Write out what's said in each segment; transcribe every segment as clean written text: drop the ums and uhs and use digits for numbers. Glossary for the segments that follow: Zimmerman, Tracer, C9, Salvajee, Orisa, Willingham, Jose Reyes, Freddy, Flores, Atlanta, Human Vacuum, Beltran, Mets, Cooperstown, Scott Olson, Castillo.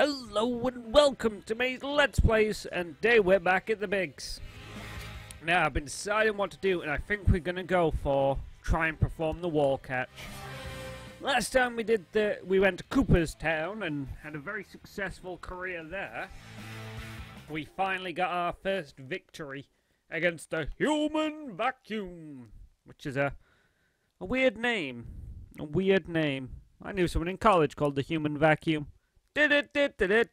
Hello and welcome to my Let's Plays, and today we're back at the Bigs. Now, I've been deciding what to do, and I think we're going to go for try and perform the wall catch. Last time we did the, we went to Cooperstown and had a very successful career there. We finally got our first victory against the Human Vacuum, which is a weird name. A weird name. I knew someone in college called the Human Vacuum. There's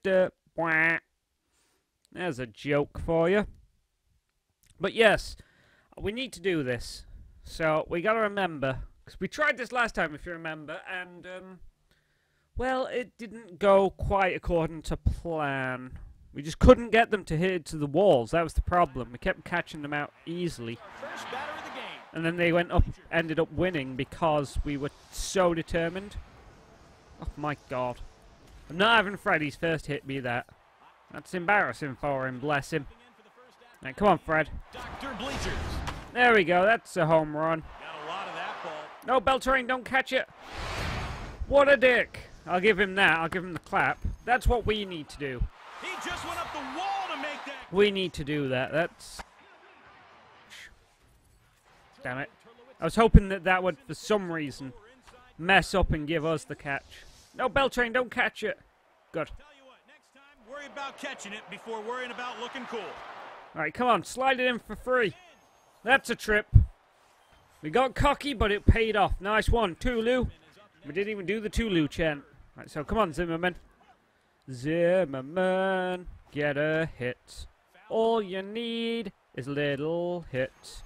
a joke for you. But yes, we need to do this. So we gotta remember, because we tried this last time, if you remember, and well, it didn't go quite according to plan. We just couldn't get them to hit to the walls. That was the problem. We kept catching them out easily, and then they went up, ended up winning because we were so determined. Oh my god! I'm not having Freddy's first hit be that. That's embarrassing for him. Bless him. Now, come on, Fred. There we go. That's a home run. No, Beltran, don't catch it. What a dick. I'll give him that. I'll give him the clap. That's what we need to do. He just went up the wall to make that. We need to do that. That's... Damn it. I was hoping that that would, for some reason, mess up and give us the catch. No, Beltran, don't catch it. Good. Tell you what, next time, worry about catching it before worrying about looking cool. All right, come on. Slide it in for free. That's a trip. We got cocky, but it paid off. Nice one. Tulu. We didn't even do the Tulu chant. All right, so come on, Zimmerman. Zimmerman, get a hit. All you need is little hits.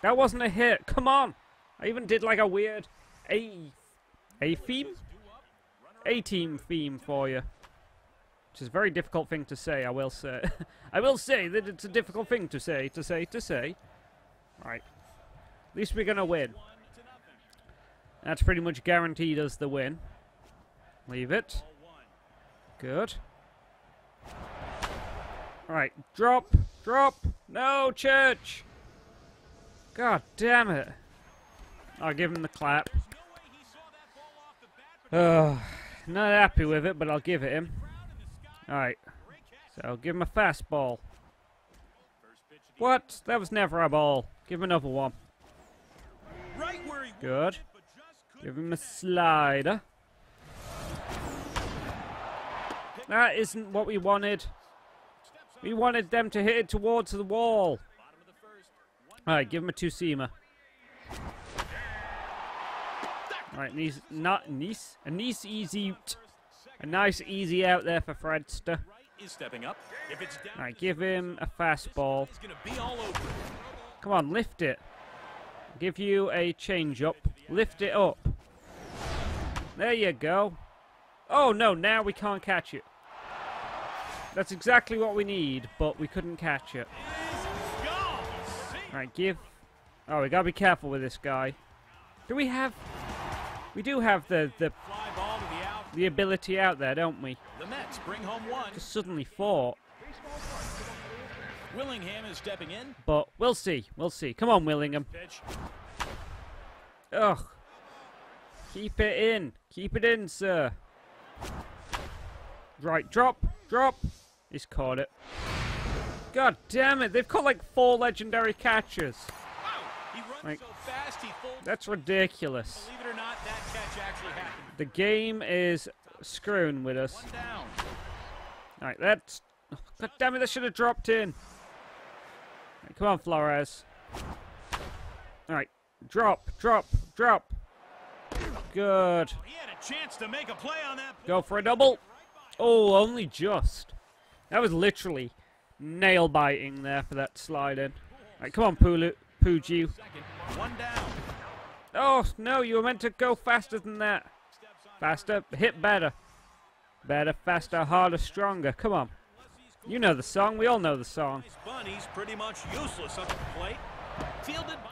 That wasn't a hit. Come on. I even did like a weird A-team theme for you. Which is a very difficult thing to say, I will say. I will say that it's a difficult thing to say, Right. At least we're going to win. That's pretty much guaranteed us the win. Leave it. Good. Alright. Drop. Drop. No, Church. God damn it. I'll give him the clap. Oh, not happy with it, but I'll give it him. Alright. So I'll give him a fastball. What? That was never a ball. Give him another one. Good. Give him a slider. That isn't what we wanted. We wanted them to hit it towards the wall. Alright, give him a two-seamer. Alright, a nice easy out there for Fredster. Alright, give him a fastball. Come on, lift it. I'll give you a change-up. Lift it up. There you go. Oh no, now we can't catch it. That's exactly what we need, but we couldn't catch it. Alright, give... Oh, we gotta be careful with this guy. Do we have... We do have the ability out there, don't we? The Mets bring home one. Just suddenly four. Willingham is stepping in. But we'll see. We'll see. Come on, Willingham. Ugh. Keep it in. Keep it in, sir. Right, drop. Drop. He's caught it. God damn it. They've caught like four legendary catches. Like, that's ridiculous. Believe it or not, that catch actually happened. The game is screwing with us. Alright, that's... Oh, God damn it, that should have dropped in. Right, come on, Flores. Alright, drop, drop, drop. Good. He had a chance to make a play on that. Go for a double. Oh, only just. That was literally nail-biting there for that slide in. Alright, come on, Pulu. Puju. Oh, no, you were meant to go faster than that. Faster, hit better. Better, faster, harder, stronger. Come on. You know the song. We all know the song.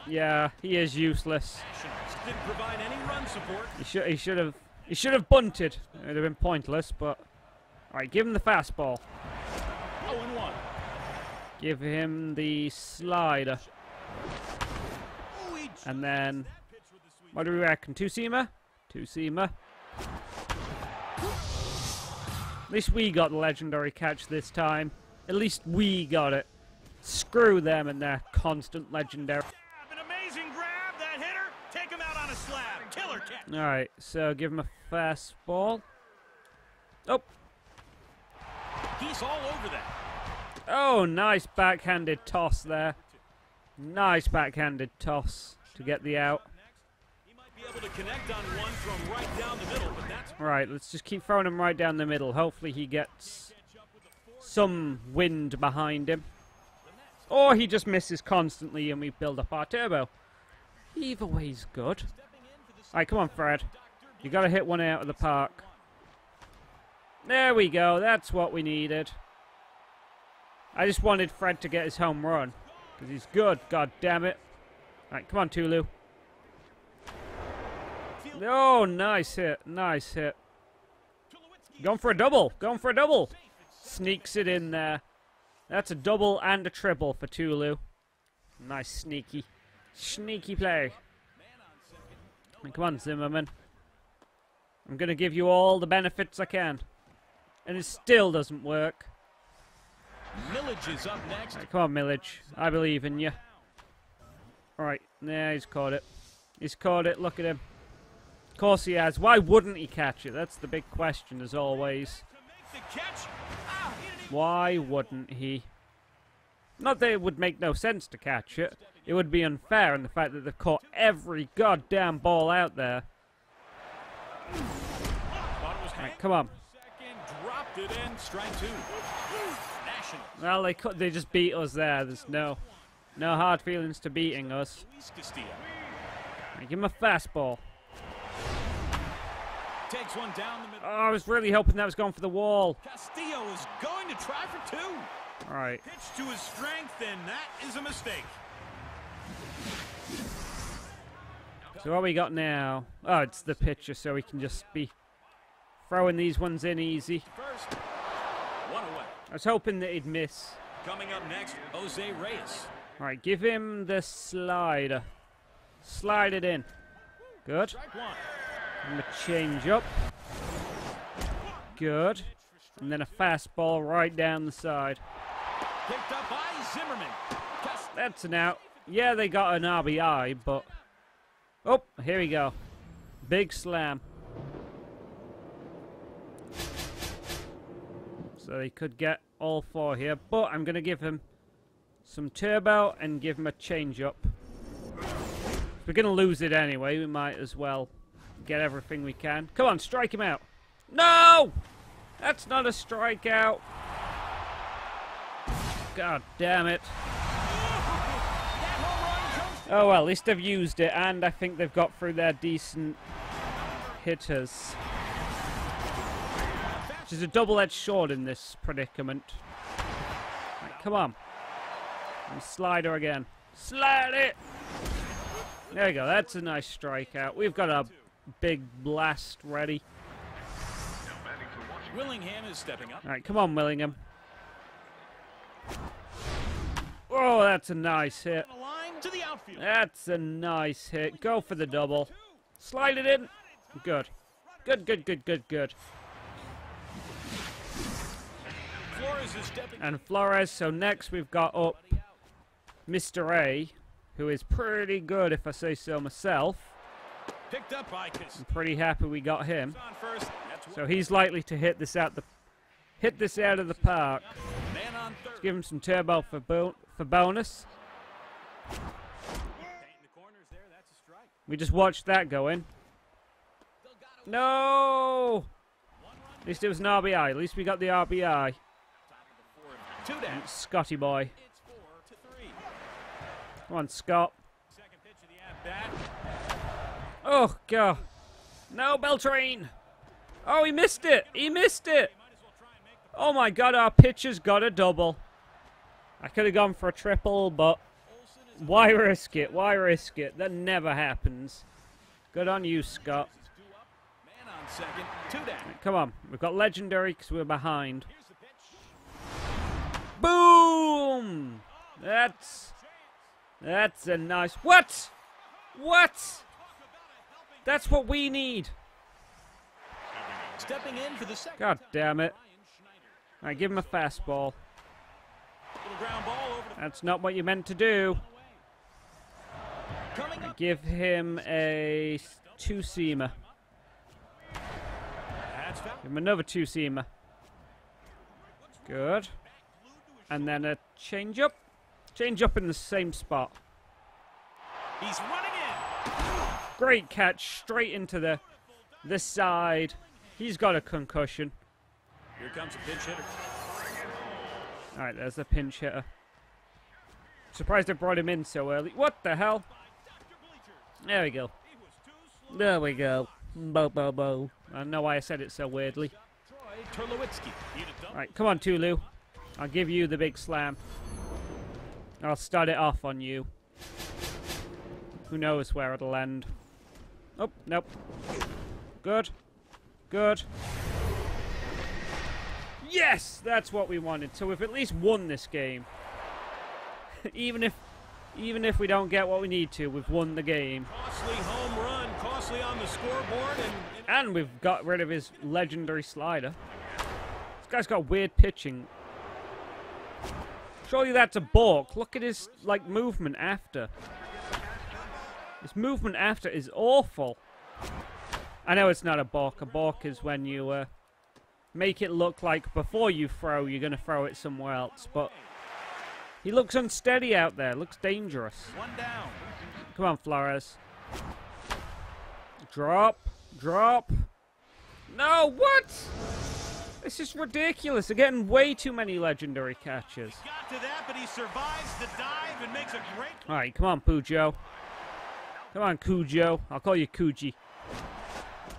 Yeah, he is useless. He should have bunted. It would have been pointless, but... Alright, give him the fastball. Give him the slider. And then, what do we reckon? Two-seamer? Two-seamer. At least we got the legendary catch this time. At least we got it. Screw them and their constant legendary. An amazing grab, that hitter. Take him out on a slab. Killer catch. All right, so give him a fastball. Oh. He's all over that. Oh, nice backhanded toss there. Nice backhanded toss to get the out. Able to connect on one from right down the middle, but that's right. Let's just keep throwing him right down the middle. Hopefully he gets some wind behind him, or he just misses constantly and we build up our turbo. Either way's good. All right, come on, Fred, you gotta hit one out of the park. There we go. That's what we needed. I just wanted Fred to get his home run because he's good, god damn it. All right, come on, Tulu. Oh, nice hit, nice hit. Going for a double, going for a double. Sneaks it in there. That's a double and a triple for Tulu. Nice sneaky, sneaky play. And come on, Zimmerman. I'm going to give you all the benefits I can. And it still doesn't work. Millage is up next. Right, come on, Millage. I believe in you. All right, yeah, he's caught it. He's caught it, look at him. Of course he has. Why wouldn't he catch it? That's the big question, as always. Why wouldn't he? Not that it would make no sense to catch it. It would be unfair in the fact that they've caught every goddamn ball out there. Right, come on. Well, they just beat us there. There's no hard feelings to beating us. Right, give him a fastball. Takes one down the middle. Oh, I was really hoping that was going for the wall. Castillo is going to try for two. All right. Pitch to his strength, and that is a mistake. So what we got now? Oh, it's the pitcher, so we can just be throwing these ones in easy. First, one away. I was hoping that he'd miss. Coming up next, Jose Reyes. All right, give him the slider. Slide it in. Good. Strike one. And a change up. Good. And then a fastball right down the side. Picked up by Zimmerman. That's an out. Yeah, they got an RBI, but... Oh, here we go. Big slam. So they could get all four here, but I'm going to give him some turbo and give him a change up. If we're going to lose it anyway, we might as well... get everything we can. Come on, strike him out. No! That's not a strikeout. God damn it. Oh well, at least they've used it, and I think they've got through their decent hitters. Which is a double-edged sword in this predicament. Right, come on. And slider again. Slide it! There you go, that's a nice strikeout. We've got a big blast ready. Willingham is stepping up. All right, come on, Willingham. Oh, that's a nice hit. That's a nice hit. Go for the double. Slide it in. Good. Good, good, good, good, good. And Flores, so next we've got up Mr. A, who is pretty good, if I say so myself. Picked up by I'm pretty happy we got him. So he's likely to hit this out of the park. Let's give him some turbo for bonus. We just watched that go in. No! At least it was an RBI. At least we got the RBI. And Scotty boy. Come on, Scott. Oh, God. No, Beltran. Oh, he missed it. He missed it. Oh, my God. Our pitcher's got a double. I could have gone for a triple, but why risk it? Why risk it? That never happens. Good on you, Scott. Come on. We've got legendary because we're behind. Boom. That's a nice... What? What? That's what we need. Stepping in for the second. God damn it. I give him a fastball. That's not what you meant to do. I give him a two-seamer. Give him another two-seamer. Good. And then a change-up. Change-up in the same spot. He's running in. Great catch. Straight into the side. He's got a concussion. Here comes a pinch hitter. All right, there's the pinch hitter. Surprised they brought him in so early. What the hell? There we go. There we go. Bo, bo, bo. I don't know why I said it so weirdly. All right, come on, Tulu. I'll give you the big slam. I'll start it off on you. Who knows where it'll end. Oh, nope. Good. Good. Yes! That's what we wanted. So we've at least won this game. Even if we don't get what we need to, we've won the game. Costly home run, costly on the scoreboard, and we've got rid of his legendary slider. This guy's got weird pitching. Surely that's a balk. Look at his like movement after. His movement after is awful. I know it's not a balk. A balk is when you make it look like before you throw, you're going to throw it somewhere else, but he looks unsteady out there. Looks dangerous. One down. Come on, Flores. Drop. Drop. No, what? This is ridiculous. They're getting way too many legendary catches. He got to that, but he survives the dive and makes a great... All right, come on, Pujo. Come on, Cujo. I'll call you Cuji.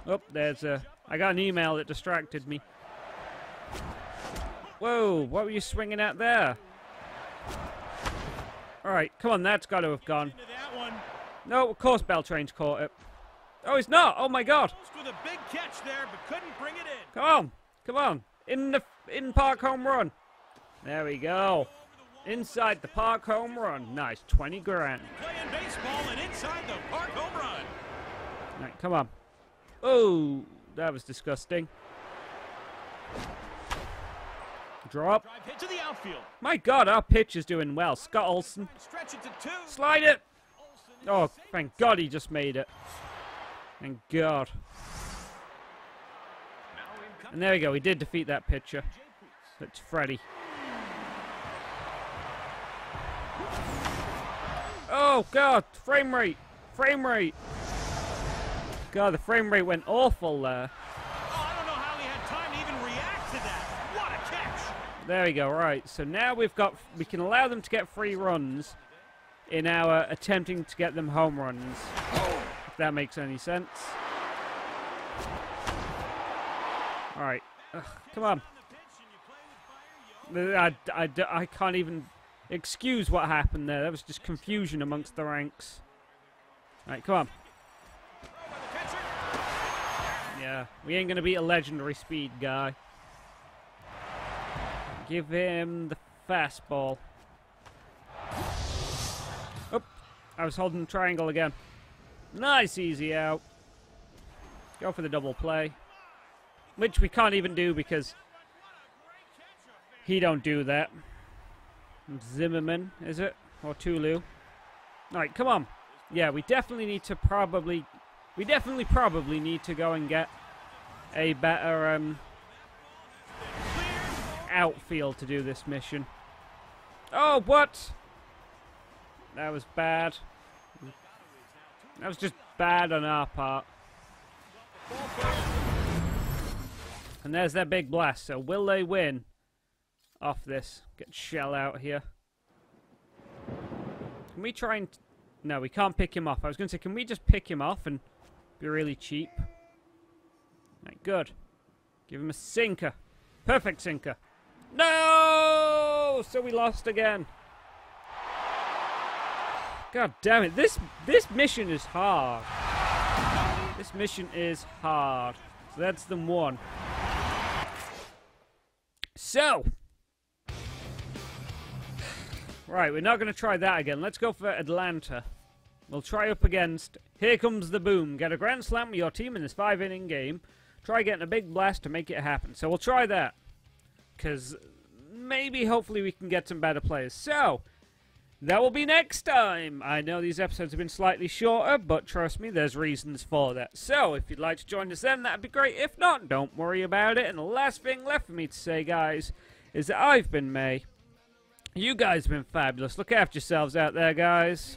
Oh, there's a... I got an email that distracted me. Whoa, what were you swinging at there? Alright, come on, that's got to have gone. No, of course Beltran's caught it. Oh, he's not! Oh my god! Come on! Come on! In-park home run! There we go! Inside the park home run! Nice, 20 grand. Alright, come on. Oh, that was disgusting. Drop. My god, our pitch is doing well. Scott Olson. Slide it. Oh, thank god he just made it. Thank god. And there we go. We did defeat that pitcher. It's Freddy. Oh god, frame rate. Frame rate. God, the frame rate went awful there. There we go, right. So now we've got... We can allow them to get free runs in our attempting to get them home runs. If that makes any sense. Alright. Come on. I can't even excuse what happened there. That was just confusion amongst the ranks. Alright, come on. Yeah, we ain't going to beat a legendary speed guy. Give him the fastball. Oh, I was holding the triangle again. Nice, easy out. Go for the double play. Which we can't even do because he don't do that. Zimmerman, is it? Or Tulu. Alright, come on. Yeah, we definitely need to probably... We definitely probably need to go and get a better... outfield to do this mission. Oh, what? That was bad. That was just bad on our part. And there's their big blast. So will they win off this? Get shell out here. Can we try and... No, we can't pick him off. I was going to say, can we just pick him off and be really cheap? Right, good. Give him a sinker. Perfect sinker. No! So we lost again. God damn it. This mission is hard. This mission is hard. So that's the one. So. Right, we're not going to try that again. Let's go for Atlanta. We'll try up against Here Comes the Boom. Get a grand slam with your team in this 5-inning game. Try getting a big blast to make it happen. So we'll try that. because maybe, hopefully, we can get some better players. So, that will be next time. I know these episodes have been slightly shorter, but trust me, there's reasons for that. So, if you'd like to join us then, that'd be great. If not, don't worry about it. And the last thing left for me to say, guys, is that I've been May. You guys have been fabulous. Look after yourselves out there, guys.